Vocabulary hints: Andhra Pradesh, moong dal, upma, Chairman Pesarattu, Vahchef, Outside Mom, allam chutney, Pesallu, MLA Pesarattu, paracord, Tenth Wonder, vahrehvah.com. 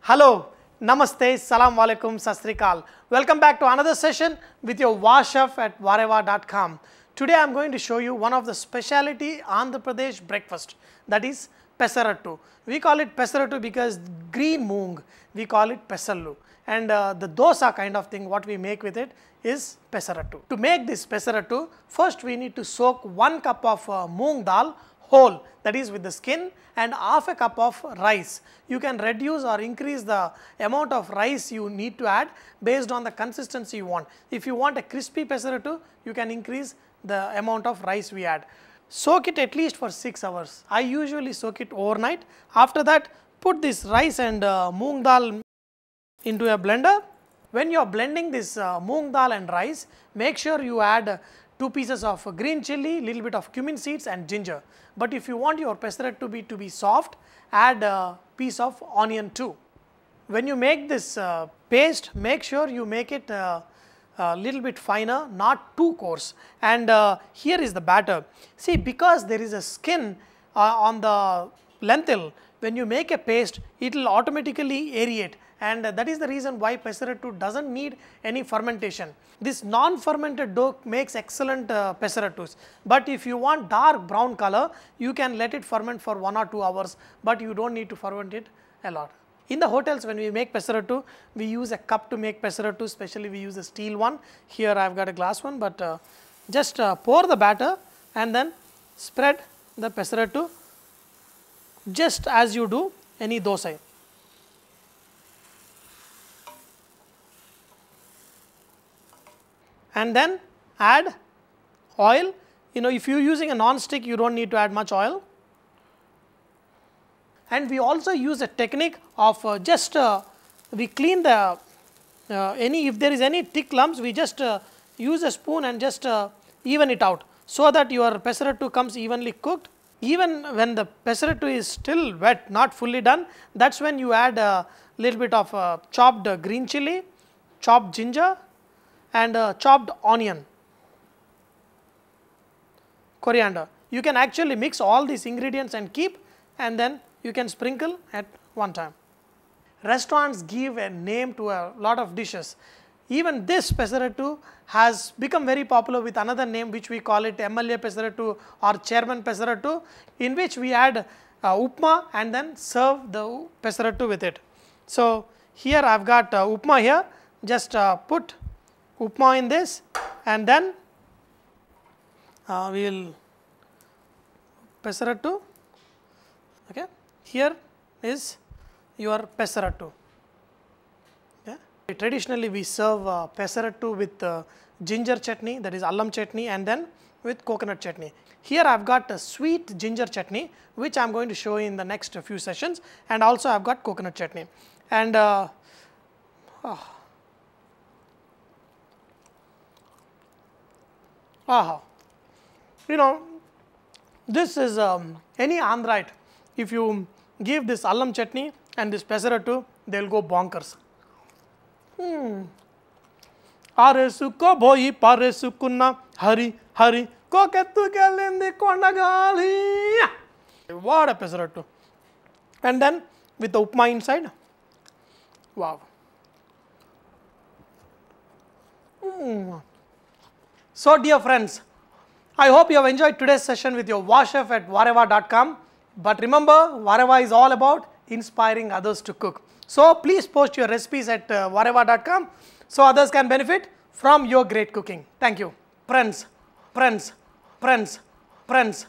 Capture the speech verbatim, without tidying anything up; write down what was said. Hello, Namaste, Salam Alaikum, Sastrikal. Welcome back to another session with your Vahchef at vahrehvah dot com. Today I am going to show you one of the speciality Andhra Pradesh breakfast, that is Pesarattu. We call it Pesarattu because green moong, we call it Pesallu. And uh, the dosa kind of thing what we make with it is Pesarattu. To make this Pesarattu, first we need to soak one cup of uh, moong dal whole, that is with the skin, and half a cup of rice. You can reduce or increase the amount of rice you need to add based on the consistency you want. If you want a crispy Pesarattu, you can increase the amount of rice we add. Soak it at least for six hours. I usually soak it overnight. After that, put this rice and uh, moong dal into a blender. When you are blending this uh, moong dal and rice, make sure you add uh, two pieces of green chilli, little bit of cumin seeds and ginger. But if you want your pesarattu to be to be soft, add a piece of onion too. When you make this uh, paste, make sure you make it a uh, uh, little bit finer, not too coarse. And uh, here is the batter. See, because there is a skin uh, on the lentil, when you make a paste, it will automatically aerate. And that is the reason why Pesarattu doesn't need any fermentation. This non-fermented dough makes excellent uh, Pesarattus. But if you want dark brown color, you can let it ferment for one or two hours, but you don't need to ferment it a lot. In the hotels, when we make Pesarattu, we use a cup to make Pesarattu, especially we use a steel one. Here I have got a glass one, but uh, just uh, pour the batter and then spread the Pesarattu just as you do any dosa. And then add oil. You know, if you are using a non-stick, you don't need to add much oil. And we also use a technique of uh, just uh, we clean the uh, any if there is any thick lumps, we just uh, use a spoon and just uh, even it out so that your Pesarattu comes evenly cooked. Even when the Pesarattu is still wet, not fully done, that's when you add a little bit of uh, chopped green chilli, chopped ginger, and uh, chopped onion, coriander. You can actually mix all these ingredients and keep, and then you can sprinkle at one time. Restaurants give a name to a lot of dishes. Even this Pesarattu has become very popular with another name which we call it M L A Pesarattu or Chairman Pesarattu, in which we add uh, upma and then serve the Pesarattu with it. So here I have got uh, upma here, just uh, put upma in this, and then uh, we will Pesarattu. Okay, here is your Pesarattu. Okay. Traditionally, we serve uh, Pesarattu with uh, ginger chutney, that is allam chutney, and then with coconut chutney. Here I have got a sweet ginger chutney, which I am going to show you in the next few sessions, and also I have got coconut chutney. And uh, oh. Aha. You know, this is um, any Andhraite. If you give this allam chutney and this Pesarattu, they will go bonkers. Hmm. Aresuko boy paresukunna hari hari kokettu kalindi konagali. What a Pesarattu. And then with the upma inside. Wow. Hmm. So dear friends, I hope you have enjoyed today's session with your Vahchef at vahrehvah dot com. But remember, Vahrehvah is all about inspiring others to cook. So please post your recipes at uh, vahrehvah dot com so others can benefit from your great cooking. Thank you. Friends, friends, friends, friends.